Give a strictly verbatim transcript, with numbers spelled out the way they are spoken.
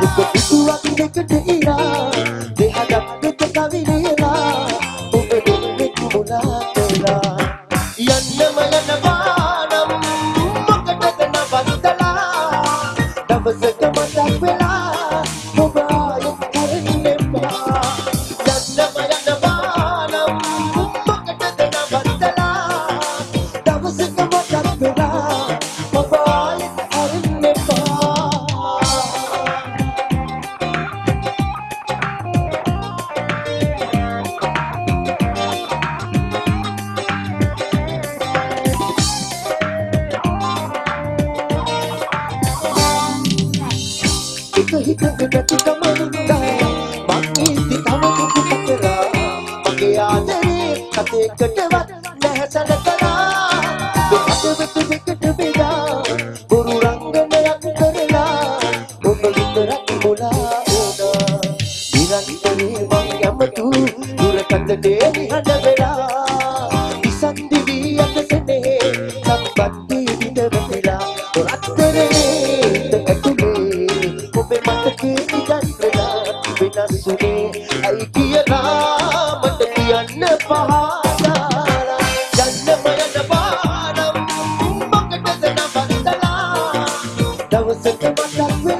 buku tua di kedira dihadap dekat kawinira ubedung mikula tela yan namala nabanam makata kenapa tela davasa kamata pela ubaya karinema yan namala nabanam makata kenapa tela davasa kamata pela Hikung ketika menunda, bagi kita menunggu segera. Bagi aderi kata kedewat, leher sana kena. Betul betul betul beda, buru rangga merah terela. Membeli terang mula una, bilang terima yang betul. Dura kata dia ni ada beda. Isan diri ada seni, sambat di benda berbeda. Orang terlebih tengah tu. Sune aikiya mattiyan pahara jannayan param makata janabandala davasaka matta